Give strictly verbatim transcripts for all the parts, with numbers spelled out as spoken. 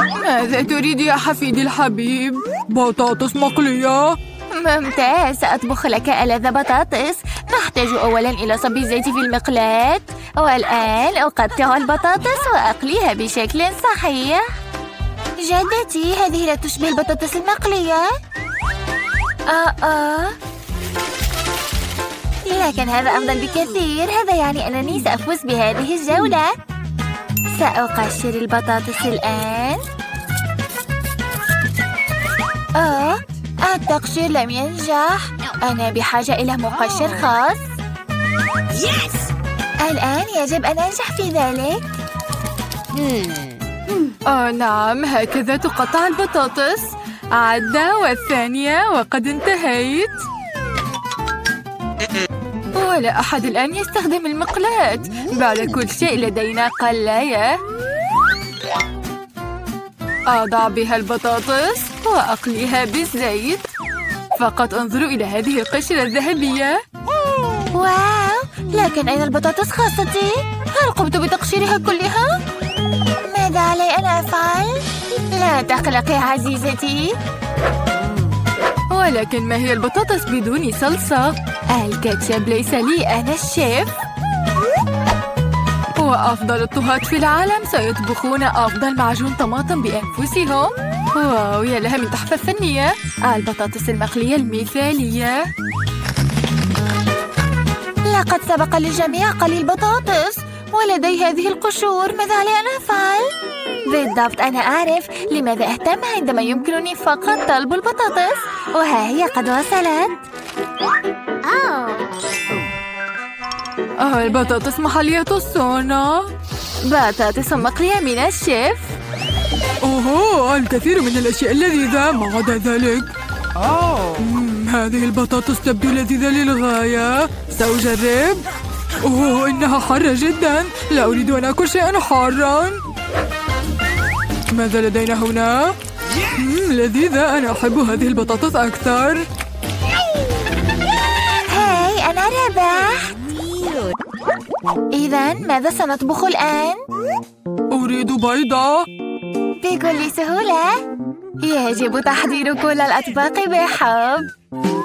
ماذا تريد يا حفيدي الحبيب؟ بطاطس مقلية؟ ممتاز، سأطبخ لك ألذ بطاطس. نحتاج أولاً إلى صب الزيت في المقلاة، والآن أقطع البطاطس وأقليها بشكل صحيح. جدتي، هذه لا تشبه البطاطس المقلية. آه آه لكن هذا أفضل بكثير. هذا يعني أنني سأفوز بهذه الجولة. سأقشر البطاطس الآن. آه التقشير لم ينجح. أنا بحاجة إلى مقشر خاص. الآن يجب أن أنجح في ذلك. آه نعم، هكذا تقطع البطاطس. عدة والثانية وقد انتهيت. ولا أحد الآن يستخدم المقلاة. بعد كل شيء لدينا قلاية. أضع بها البطاطس وأقليها بالزيت. فقط انظروا إلى هذه القشرة الذهبية. واو، لكن أين البطاطس خاصتي؟ هل قمت بتقشيرها كلها؟ ماذا علي أن أفعل؟ لا تقلقي عزيزتي. ولكن ما هي البطاطس بدون صلصة؟ الكاتشب ليس لي، أنا الشيف. وأفضل الطهاة في العالم سيطبخون أفضل معجون طماطم بأنفسهم. واو، يا لها من تحفة فنية. البطاطس المقلية المثالية. لقد سبق للجميع قلي بطاطس ولدي هذه القشور. ماذا علي أن أفعل؟ بالضبط، أنا أعرف لماذا أهتم عندما يمكنني فقط طلب البطاطس. وها هي قد وصلت. آه البطاطس محلية الصنع. بطاطس مقلية من الشيف. أوه، الكثير من الأشياء اللذيذة ما عدا ذلك. هذه البطاطس تبدو لذيذة للغاية. سأجرب. أوه، إنها حارة جدا. لا أريد أن أكل شيئا حارا. ماذا لدينا هنا؟ مم، لذيذة، أنا أحب هذه البطاطس أكثر. هاي، أنا ربح. إذا ماذا سنطبخ الآن؟ أريد بيضة. بكل سهولة. يجب تحضير كل الأطباق بحب.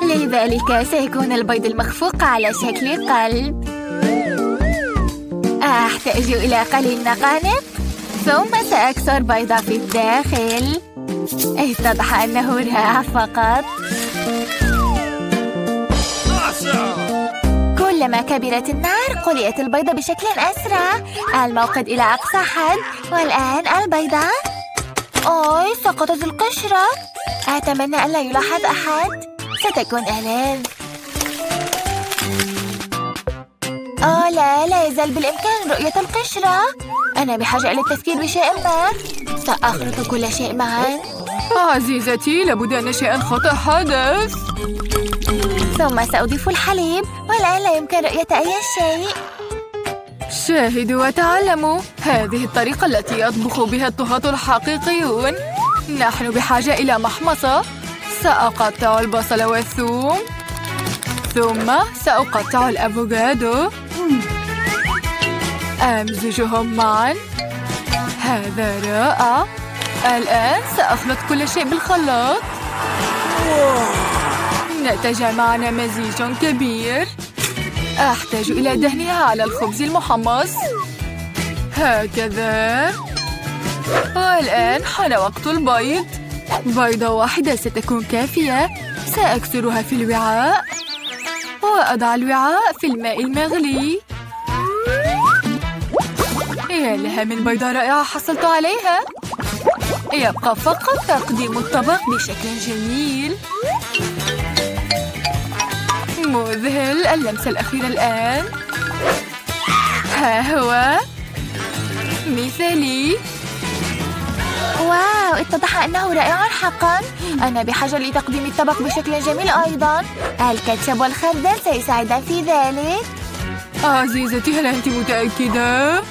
لذلك سيكون البيض المخفوق على شكل قلب. أحتاج إلى قليل نقانق. ثم سأكسر بيضة في الداخل. اتضح أنه رائع فقط. كلما كبرت النار قليت البيضة بشكل أسرع. الموقد إلى أقصى حد. والآن البيضة. أوي، سقطت القشرة. أتمنى أن لا يلاحظ أحد. ستكون ألذ. أوه لا، لا يزال بالإمكان رؤية القشرة. أنا بحاجة إلى التفكير بشيء ما. سأخلط كل شيء معا. عزيزتي، لابد أن شيئا خطأ حدث. ثم سأضيف الحليب. والآن لا يمكن رؤية أي شيء. شاهدوا وتعلموا. هذه الطريقة التي يطبخ بها الطهاة الحقيقيون. نحن بحاجة إلى محمصة. سأقطع البصل والثوم. ثم سأقطع الأفوكادو. أمزجهم معا. هذا رائع. الآن سأخلط كل شيء بالخلاط. نتج معنا مزيج كبير. أحتاج إلى دهنها على الخبز المحمص. هكذا. والآن حان وقت البيض. بيضة واحدة ستكون كافية. سأكسرها في الوعاء. وأضع الوعاء في الماء المغلي. يا لها من بيضة رائعة حصلت عليها. يبقى فقط تقديم الطبق بشكل جميل. مذهل. اللمسة الأخيرة الآن. ها هو مثالي. واو، اتضح أنه رائع حقا. أنا بحاجة لتقديم الطبق بشكل جميل أيضا. الكاتشب والخردل سيساعدان في ذلك. عزيزتي، هل أنت متأكدة؟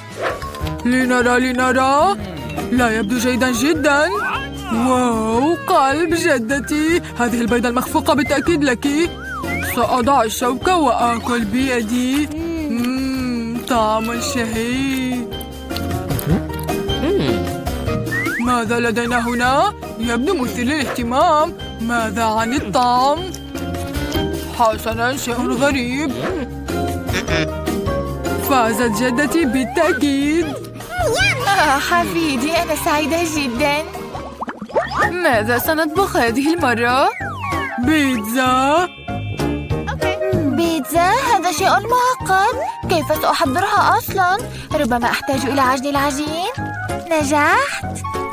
لنرى لنرى. لا، يبدو جيدا جدا. واو، قلب جدتي. هذه البيضة المخفوقة بالتأكيد لك. سأضع الشوكة وآكل بيدي. مم، طعم شهي. ماذا لدينا هنا؟ يبدو مثير للاهتمام. ماذا عن الطعم؟ حسناً، شيء غريب. فازت جدتي بالتأكيد. آه حفيدي، أنا سعيدة جداً. ماذا سنطبخ هذه المرة؟ بيتزا. بيتزا؟ هذا شيء معقد. كيف سأحضرها أصلاً؟ ربما أحتاج إلى عجن العجين. نجحت؟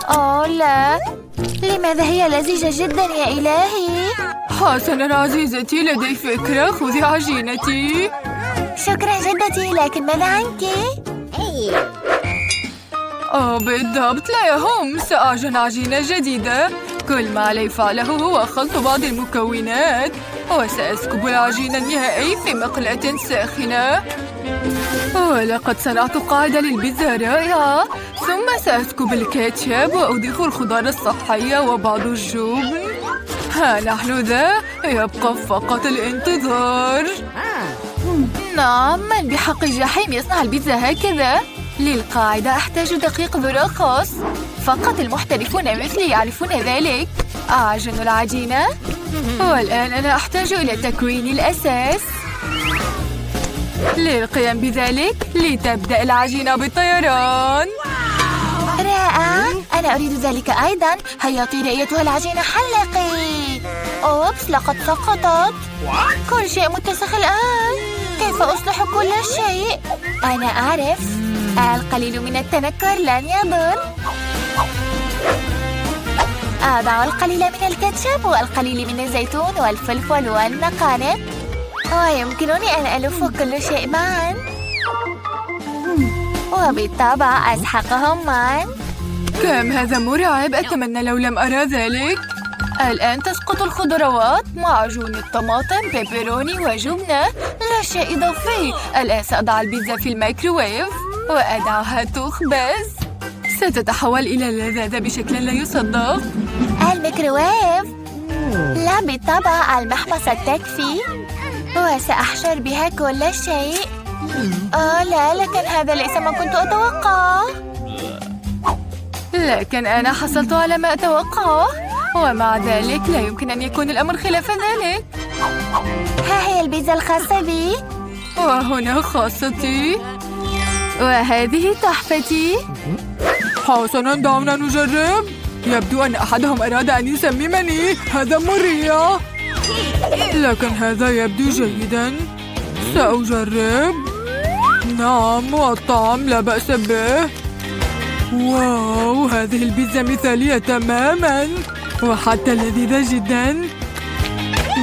أوه لا، لماذا هي لزجة جداً يا إلهي؟ حسناً عزيزتي، لدي فكرة. خذي عجينتي. شكراً جدتي، لكن ماذا عنك؟ آه بالضبط، لا يهم. سأعجن عجينة جديدة. كل ما علي فعله هو خلط بعض المكونات، وسأسكب العجين النهائي في مقلاة ساخنة. ولقد صنعت قاعدة للبيتزا رائعة. ثم سأسكب الكاتشب وأضيف الخضار الصحية وبعض الجبن. ها نحن ذا، يبقى فقط الانتظار. نعم، من بحق الجحيم يصنع البيتزا هكذا؟ للقاعدة أحتاج دقيق ذرة خاص، فقط المحترفون مثلي يعرفون ذلك. أعجن العجينة، والآن أنا أحتاج إلى تكوين الأساس. للقيام بذلك لتبدأ العجينة بالطيران. رائع، أنا أريد ذلك أيضا. هيا طيري أيتها العجينة، حلقي. أوبس، لقد سقطت. كل شيء متسخ الآن. كيف أصلح كل شيء؟ أنا أعرف، القليل من التنكر لن يضر. أضع القليل من الكاتشب والقليل من الزيتون والفلفل والنقانق، ويمكنني أن ألف كل شيء معا، وبالطبع أسحقهم معا. كم هذا مرعب، أتمنى لو لم أرى ذلك. الآن تسقط الخضروات، معجون الطماطم، بيبروني وجبنة، لا شيء إضافي. الآن سأضع البيتزا في الميكروويف وأدعها تخبز. ستتحول إلى لذاذة بشكل لا يصدق. الميكروويف؟ لا بالطبع، المحمصة تكفي، وسأحشر بها كل شيء. آه لا، لكن هذا ليس ما كنت أتوقعه. لكن أنا حصلت على ما أتوقعه، ومع ذلك لا يمكن أن يكون الأمر خلاف ذلك. ها هي البيتزا الخاصة بي، وهنا خاصتي، وهذه تحفتي. حسناً، دعونا نجرب. يبدو أن أحدهم أراد أن يسممني. هذا مريع، لكن هذا يبدو جيداً. سأجرب. نعم، والطعم لا بأس به. واو، هذه البيتزا مثالية تماماً، وحتى لذيذة جداً.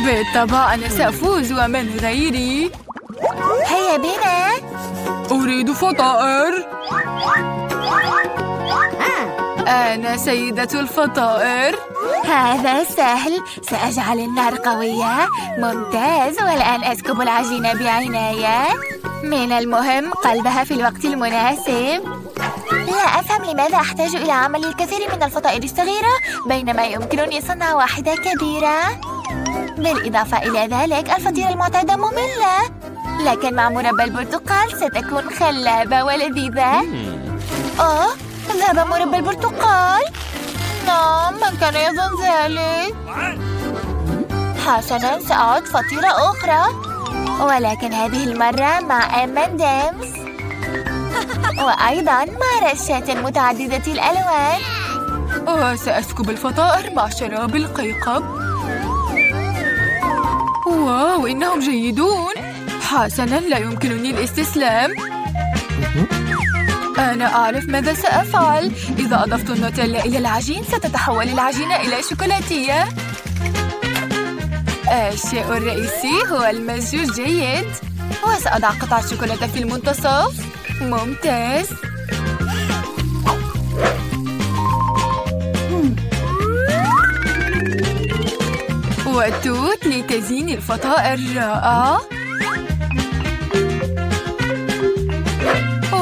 بالطبع أنا سأفوز، ومن غيري؟ هيا بنا. أريد فطائر. أنا سيدة الفطائر. هذا سهل، سأجعل النار قوية. ممتاز، والآن أسكب العجينة بعناية. من المهم قلبها في الوقت المناسب. لا أفهم لماذا أحتاج إلى عمل الكثير من الفطائر الصغيرة بينما يمكنني صنع واحدة كبيرة. بالإضافة إلى ذلك، الفطيرة المعتادة مملة، لكن مع مربى البرتقال ستكون خلابة ولذيذة. آه، ذهب مربى البرتقال. نعم، من كان يظن ذلك؟ حسناً، سأعد فطيرة أخرى، ولكن هذه المرة مع إم آند إمز، وأيضاً مع رشات متعددة الألوان. وسأسكب الفطائر مع شراب القيقب. واو، إنهم جيدون. حسناً، لا يمكنني الاستسلام. أنا أعرف ماذا سأفعل. إذا أضفت النوتيلا إلى العجين، ستتحول العجينة إلى شوكولاتية. الشيء الرئيسي هو المزج الجيد. وسأضع قطع شوكولاتة في المنتصف. ممتاز. والتوت لتزيين الفطائر رائع.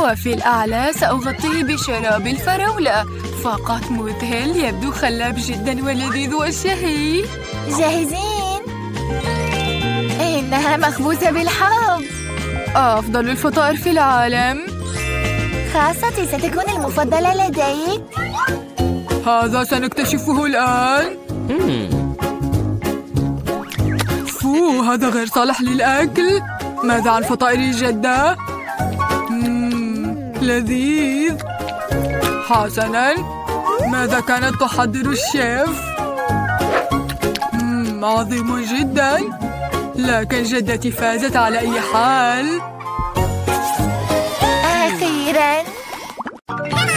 وفي الأعلى سأغطيه بشراب الفراولة. فقط مذهل، يبدو خلاب جدا ولذيذ وشهي. جاهزين. إنها مخبوزة بالحب، أفضل الفطائر في العالم. خاصتي ستكون المفضلة لديك. هذا سنكتشفه الآن. فو، هذا غير صالح للأكل. ماذا عن فطائر جدة؟ لذيذ. حسناً، ماذا كانت تحضر الشيف؟ عظيم جداً، لكن جدتي فازت على أي حال. أخيراً.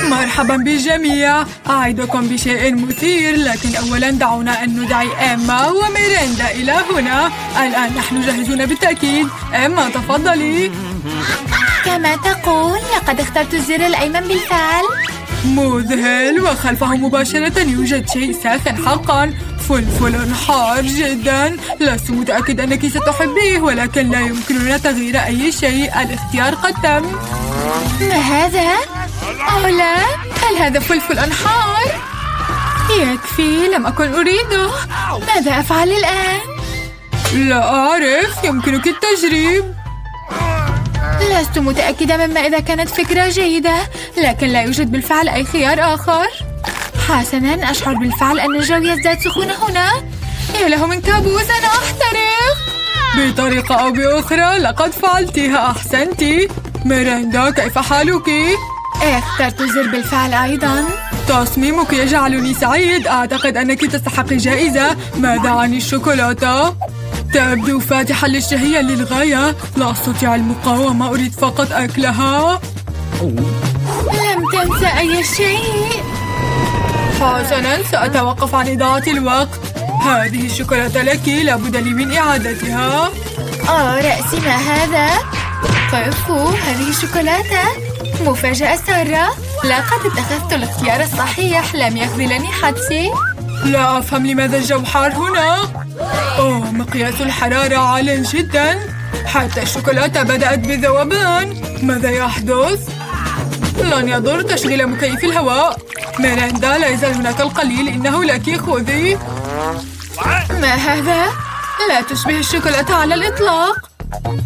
مرحباً بالجميع، أعدكم بشيء مثير، لكن أولاً دعونا أن ندعي إما وميريندا إلى هنا. الآن نحن جاهزون بالتأكيد. إما تفضلي. كما تقول، لقد اخترت الزر الأيمن بالفعل. مذهل، وخلفه مباشرة يوجد شيء ساخن حقاً، فلفل حار جداً. لست متأكد أنك ستحبيه، ولكن لا يمكننا تغيير أي شيء. الاختيار قد تم. ما هذا؟ أو لا؟ هل هذا فلفل حار؟ يكفي، لم أكن أريده. ماذا أفعل الآن؟ لا أعرف، يمكنك التجريب. لست متأكدة مما إذا كانت فكرة جيدة، لكن لا يوجد بالفعل أي خيار آخر. حسناً، أشعر بالفعل أن الجو يزداد سخون هنا. يا له من كابوس، أنا أحترق. بطريقة أو بأخرى لقد فعلتها. أحسنتي. ميريندا، كيف حالك؟ اخترت الزر بالفعل أيضاً. تصميمك يجعلني سعيد، أعتقد أنك تستحقي جائزة. ماذا عن الشوكولاتة؟ تبدو فاتحة للشهية للغاية، لا أستطيع المقاومة، أريد فقط أكلها. لم تنسى أي شيء. حسناً، سأتوقف عن إضاعة الوقت. هذه الشوكولاتة لك، لابد لي من إعادتها. آه رأسي، ما هذا؟ طيفو، هذه الشوكولاتة مفاجأة سارة. لقد اتخذت الاختيار الصحيح، لم يخذلني حدسي. لا أفهم لماذا الجو حار هنا. أوه، مقياس الحرارة عال جدا، حتى الشوكولاتة بدأت بالذوبان. ماذا يحدث؟ لن يضر تشغيل مكيف الهواء. ميريندا، لا يزال هناك القليل، إنه لك، خذي. ما هذا؟ لا تشبه الشوكولاتة على الإطلاق.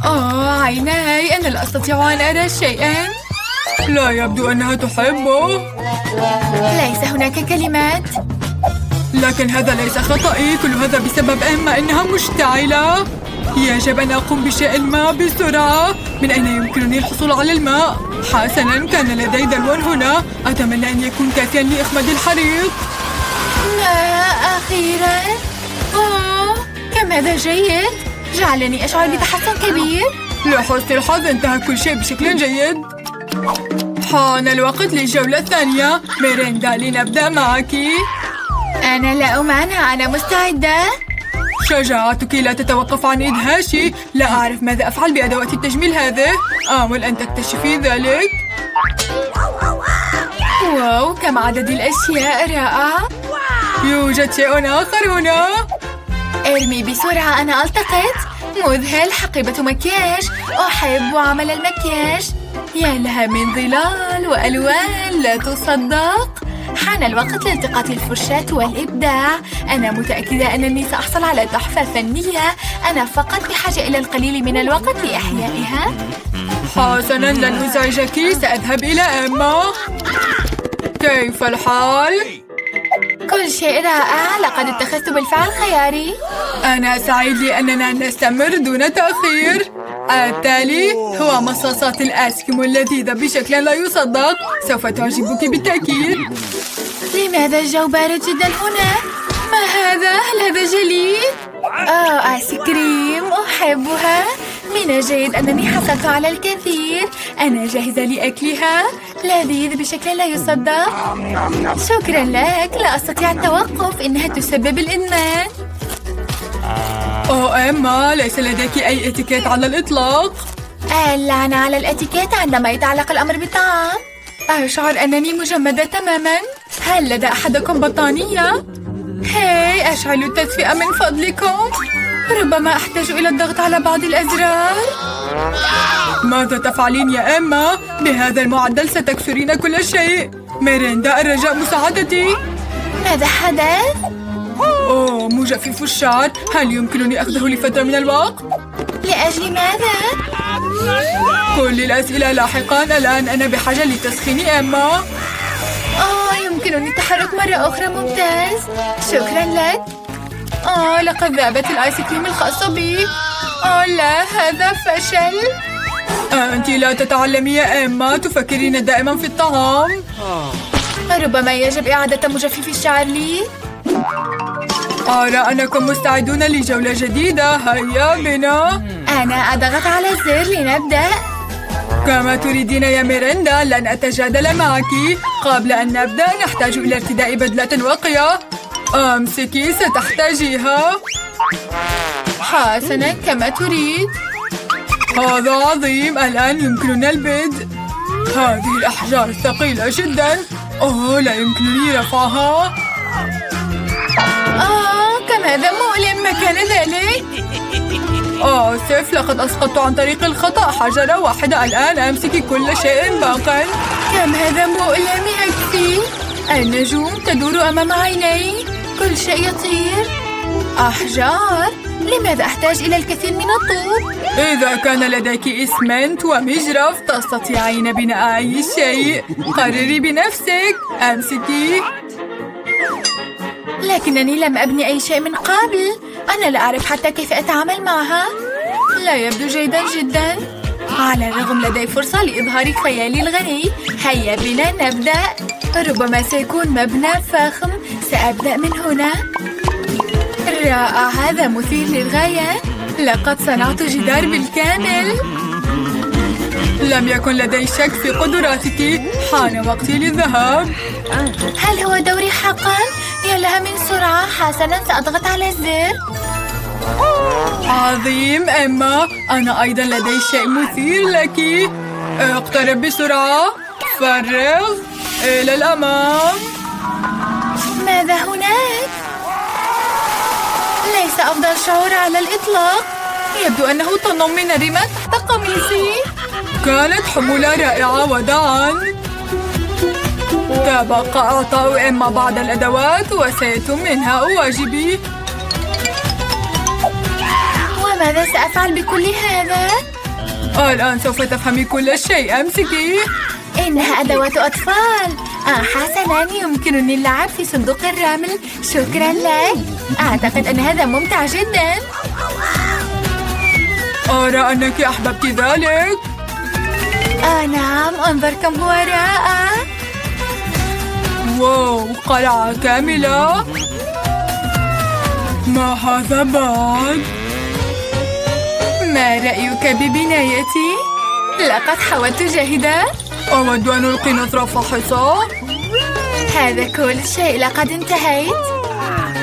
أوه عيناي، أنا لا أستطيع أن أرى شيئا. لا يبدو أنها تحبه. ليس هناك كلمات. لكن هذا ليس خطأي، كل هذا بسبب إما أنها مشتعلة. يجب أن أقوم بشيء ما بسرعة. من أين يمكنني الحصول على الماء؟ حسناً، كان لدي دلو هنا، أتمنى أن يكون كافياً لإخماد الحريق. لا، أخيراً. آه، كم هذا جيد، جعلني أشعر بتحسن كبير. لحسن الحظ انتهى كل شيء بشكل جيد. حان الوقت للجولة الثانية. ميريندا، لنبدأ معك. أنا لا أمانع، أنا مستعدة. شجاعتك لا تتوقف عن إدهاشي. لا أعرف ماذا أفعل بأدوات التجميل هذه. آمل أن تكتشفي ذلك. واو، كم عدد الأشياء رائع. يوجد شيء آخر هنا. ارمي بسرعة، أنا ألتقط. مذهل، حقيبة مكياج، أحب عمل المكياج. يا لها من ظلال وألوان لا تصدق. حان الوقت لالتقاط الفرشاة والإبداع. أنا متأكدة أنني سأحصل على تحفة فنية، أنا فقط بحاجة إلى القليل من الوقت لإحيائها. حسناً، لن أزعجك، سأذهب إلى إما. كيف الحال؟ كل شيء رائع، لقد اتخذت بالفعل خياري. أنا سعيد لأننا نستمر دون تأخير. التالي هو مصاصات الآيسكريم اللذيذة بشكل لا يصدق، سوف تعجبك بالتأكيد. لماذا الجو بارد جدا هنا؟ ما هذا؟ هل هذا جليد؟ آه آيسكريم، أحبها. من الجيد أنني حصلت على الكثير، أنا جاهزة لأكلها. لذيذ بشكل لا يصدق. شكرا لك، لا أستطيع التوقف، إنها تسبب الإدمان. أوه إما، ليس لديك أي اتيكيت على الإطلاق. اللعنة على الاتيكيت عندما يتعلق الأمر بالطعام. أشعر أنني مجمدة تماما. هل لدى أحدكم بطانية؟ هاي، أشعلوا التدفئة من فضلكم. ربما أحتاج إلى الضغط على بعض الأزرار. ماذا تفعلين يا إما؟ بهذا المعدل ستكسرين كل شيء. ميريندا، الرجاء مساعدتي. ماذا حدث؟ أوه، مجفف الشعر، هل يمكنني أخذه لفترة من الوقت؟ لأجل ماذا؟ كل الأسئلة لاحقاً. الآن أنا بحاجة لتسخين إما. أوه، يمكنني التحرك مرة أخرى. ممتاز، شكرا لك. آه لقد ذهبت الآيس كريم الخاصة بي. آه لا، هذا فشل. أنتِ لا تتعلمي يا إما، تفكرين دائما في الطعام. ربما يجب إعادة مجفف الشعر لي. أرى أنكم مستعدون لجولة جديدة، هيا بنا. أنا أضغط على الزر لنبدأ. كما تريدين يا ميريندا، لن أتجادل معك. قبل أن نبدأ نحتاج إلى ارتداء بدلة واقية. أمسكي، ستحتاجيها. حسنا، كما تريد. هذا عظيم، الآن يمكننا البدء. هذه الأحجار ثقيلة جدا. أوه، لا يمكنني رفعها. آه، كم هذا مؤلم. ما كان ذلك؟ آسف، لقد أسقطت عن طريق الخطأ حجرة واحدة. الآن أمسكي كل شيء باقٍ. كم هذا مؤلم. يكفي. النجوم تدور أمام عيني. كل شيء يطير. أحجار؟ لماذا أحتاج إلى الكثير من الطوب؟ إذا كان لديك إسمنت ومجرف تستطيعين بناء أي شيء. قرري بنفسك. أمسكي. لكنني لم أبني أي شيء من قبل. أنا لا أعرف حتى كيف أتعامل معها. لا يبدو جيدا جدا. على الرغم لدي فرصة لإظهار خيالي الغني. هيا بنا نبدأ. ربما سيكون مبنى فخم. سأبدأ من هنا. رائع، هذا مثير للغاية. لقد صنعت جدار بالكامل. لم يكن لدي شك في قدراتك. حان وقتي للذهاب. هل هو دوري حقا؟ يا لها من سرعة. حسنا، سأضغط على الزر. عظيم إما، أنا أيضا لدي شيء مثير لك. اقترب بسرعة. فرغ. إلى الأمام. ماذا هناك؟ ليس أفضل شعور على الإطلاق. يبدو أنه طن من الرمال تحت قميصي. كانت حمولة رائعة وداعاً. تبقى إعطاء إما بعض الأدوات وسيتم إنهاء واجبي. وماذا سأفعل بكل هذا؟ الآن سوف تفهمي كل شيء. أمسكي. إنها أدوات أطفال. آه حسناً، يمكنني اللعب في صندوق الرمل. شكراً لك. أعتقد أن هذا ممتع جداً. أرى أنك أحببت ذلك. آه نعم، انظر كم هو رائع. واو، قلعة كاملة. ما هذا بعد؟ ما رأيك ببنايتي؟ لقد حاولت جاهداً. أود أن ألقي نظرة فاحصة. هذا كل شيء، لقد انتهيت.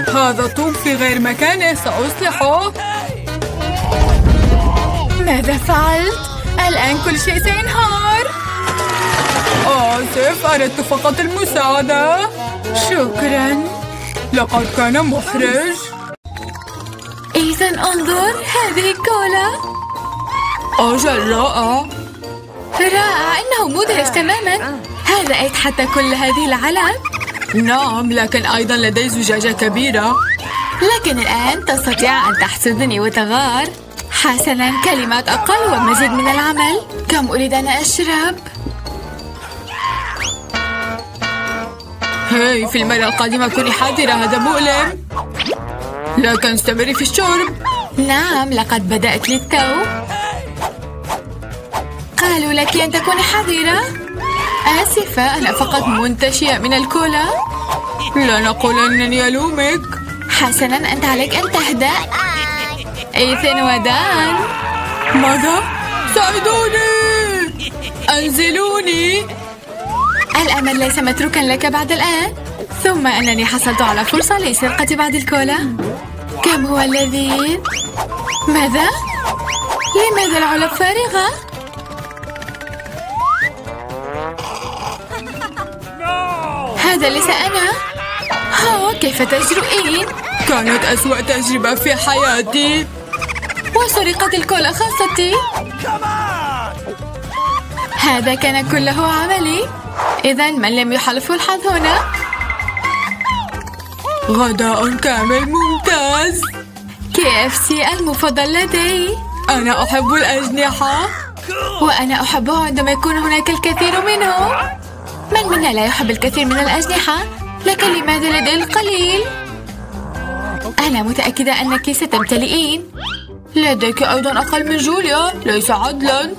هذا الطوب في غير مكانه، سأصلحه. ماذا فعلت؟ الآن كل شيء سينهار. آسف، أردت فقط المساعدة. شكرا، لقد كان محرج. إذا انظر، هذه كولا. أجل، رائع. رائع، إنه مدهش تماما. هل رأيت حتى كل هذه العلب؟ نعم، لكن أيضا لدي زجاجة كبيرة. لكن الآن تستطيع أن تحسدني وتغار. حسنا، كلمات أقل ومزيد من العمل. كم أريد أن أشرب؟ هاي، في المرة القادمة كوني حذرة، هذا مؤلم. لكن استمري في الشرب. نعم، لقد بدأت للتو. قالوا لك أن تكوني حذرة؟ آسفة، أنا فقط منتشية من الكولا. لا نقول أنني ألومك. حسنا، أنت عليك أن تهدأ. إيثن ودان، ماذا؟ ساعدوني، أنزلوني. الأمل ليس متروكا لك بعد الآن. ثم أنني حصلت على فرصة لسرقة بعض الكولا. كم هو اللذيذ. ماذا؟ لماذا العلب فارغة؟ هذا ليس أنا. ها، كيف تجرؤين؟ كانت أسوأ تجربة في حياتي. وسرقت الكولا خاصتي. هذا كان كله عملي. إذا من لم يحلفه الحظ هنا. غداء كامل ممتاز. كي اف سي المفضل لدي. أنا أحب الأجنحة. وأنا أحبه عندما يكون هناك الكثير منه. من منا لا يحب الكثير من الأجنحة؟ لكن لماذا لدي القليل؟ أنا متأكدة أنك ستمتلئين. لديك أيضا أقل من جوليا، ليس عدلا.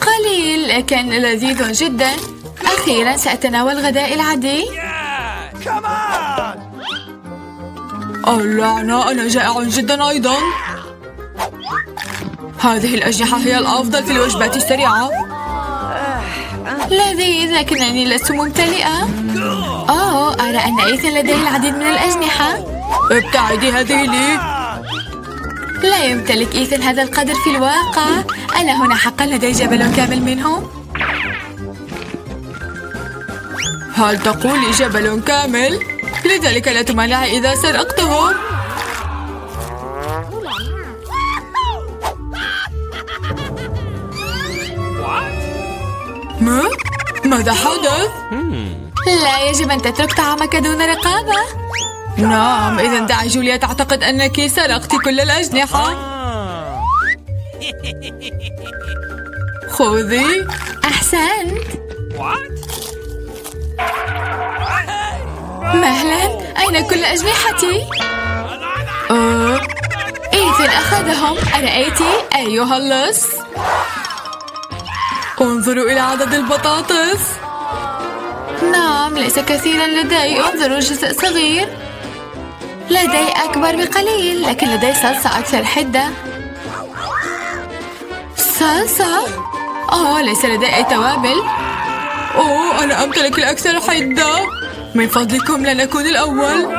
قليل لكن لذيذ جدا. أخيرا سأتناول غداء العادي. اللعنة، أنا جائع جدا أيضا. هذه الأجنحة هي الأفضل في الوجبات السريعة. لذيذ لكنني لست ممتلئة. أوه، أرى أن إيثن لديه العديد من الأجنحة. ابتعدي هذه لي. لا يمتلك إيثن هذا القدر في الواقع. ألا هنا حقا لدي جبل كامل منهم؟ هل تقولي جبل كامل؟ لذلك لا تمانع إذا سرقتهم. ما؟ ماذا حدث؟ لا يجب أن تترك طعامك دون رقابة. نعم، إذا دعي جوليا تعتقد أنك سرقت كل الأجنحة. خذي. أحسنت. مهلا، أين كل أجنحتي؟ أه. إيثن أخذهم. أرأيت أيها اللص؟ انظروا إلى عدد البطاطس. نعم، ليس كثيرا لدي. انظروا، جزء صغير. لدي أكبر بقليل، لكن لدي صلصة أكثر حدة. صلصة؟ آه، ليس لدي أي توابل. أوه، أنا أمتلك الأكثر حدة. من فضلكم لا نكون الأول.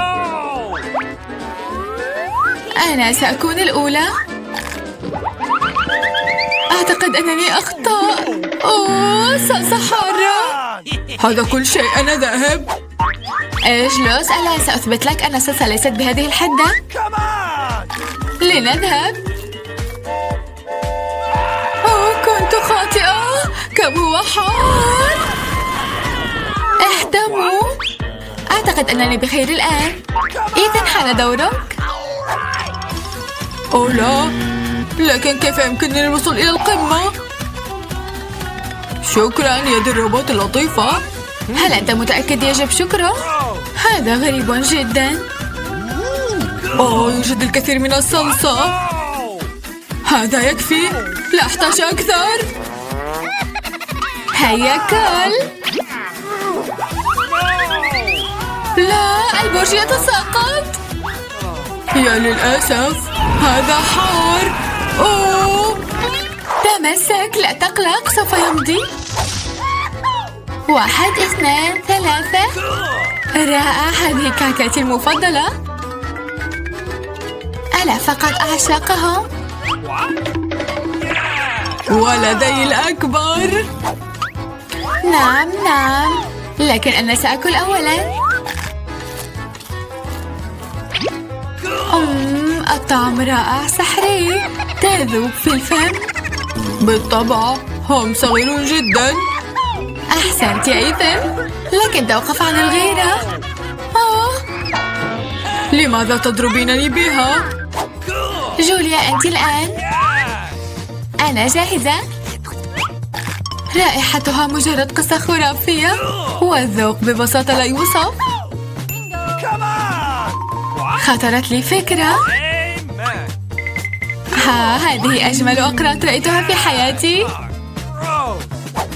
أنا سأكون الأولى. أعتقد أنني أخطأ. أوه، صلصة حارة. هذا كل شيء، أنا ذاهب. اجلس، ألا سأثبت لك أن الصلصة ليست بهذه الحدة. لنذهب. أوه، كنت خاطئة. كم هو حار. اهتموا. أعتقد أنني بخير الآن. إذن حان دورك. أوه لا، لكن كيف يمكنني الوصول إلى القمة؟ شكرا، يد الروبوت اللطيفة. هل أنت متأكد يجب شكره؟ هذا غريب جدا. أوه، يوجد الكثير من الصلصة. هذا يكفي، لا أحتاج أكثر. هيا كل. لا، البرج يتساقط. يا للأسف، هذا حار. أوه. تمسك، لا تقلق، سوف يمضي. واحد، اثنان، ثلاثة. رائع، هذه كعكتي المفضلة. ألا فقد أعشقهم. ولدي الأكبر. نعم نعم، لكن أنا سأكل أولا. أمم، الطعم رائع، سحري، تذوب في الفم. بالطبع، هم صغيرون جدا. أحسنت يا إيثن، لكن توقف عن الغيرة. آه، لماذا تضربينني بها؟ جوليا، أنت الآن. أنا جاهزة. رائحتها مجرد قصة خرافية، والذوق ببساطة لا يوصف. خطرت لي فكرة. ها، هذه أجمل أقراط رأيتها في حياتي،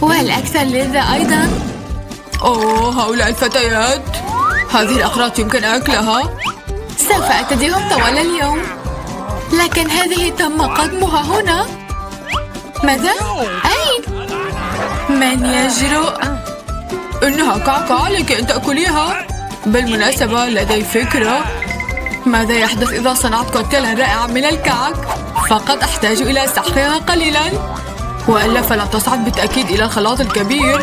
والأكثر لذة أيضا. أوه، هؤلاء الفتيات، هذه الأقراط يمكن أكلها. سوف أتديهم طوال اليوم، لكن هذه تم قدمها هنا. ماذا؟ أين؟ من يجرؤ؟ إنها كعكة، عليك أن تأكليها. بالمناسبة، لدي فكرة. ماذا يحدث إذا صنعت كوكتيلا رائعا من الكعك؟ فقط أحتاج إلى سحقها قليلا، وإلا فلا تصعد بالتأكيد إلى الخلاط الكبير.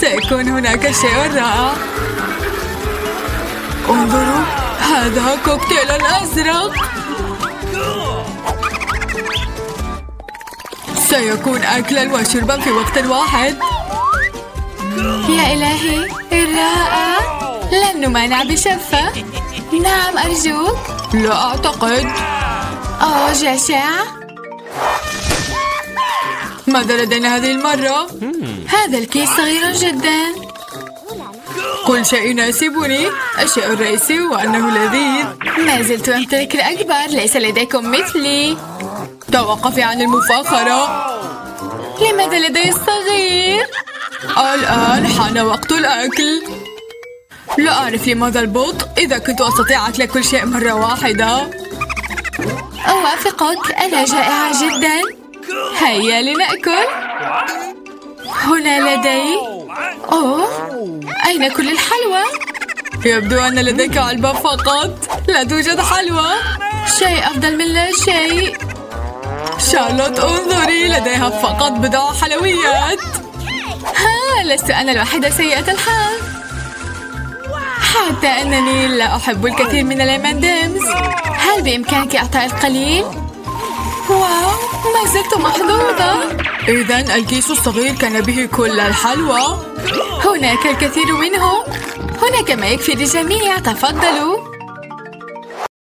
سيكون هناك شيء رائع. انظروا، هذا كوكتيل أزرق. سيكون أكلا وشربا في وقت واحد. يا إلهي، رائع. لن نمانع بشفة. نعم، أرجوك. لا أعتقد. أوه، جشع. ماذا لدينا هذه المرة؟ هذا الكيس صغير جدا. كل شيء يناسبني. الشيء الرئيسي هو أنه لذيذ. ما زلت أمتلك الأكبر. ليس لديكم مثلي. توقفي عن المفاخرة. لماذا لدي الصغير؟ الآن حان وقت الأكل. لا أعرف لماذا البطء. إذا كنت أستطيع أكل كل شيء مرة واحدة. أوافقك، أنا جائعة جدا. هيا لنأكل. هنا لدي. أوه، أين كل الحلوى؟ يبدو أن لديك علبة فقط. لا توجد حلوى. شيء أفضل من لا شيء. شارلوت انظري، لديها فقط بضع حلويات. ها، لست أنا الوحيدة سيئة الحظ. حتى أنني لا أحب الكثير من الإم آند إمز. هل بإمكانك إعطاء القليل؟ واو، ما زلت محظوظة. إذن الكيس الصغير كان به كل الحلوى. هناك الكثير منهم. هناك ما يكفي للجميع، تفضلوا.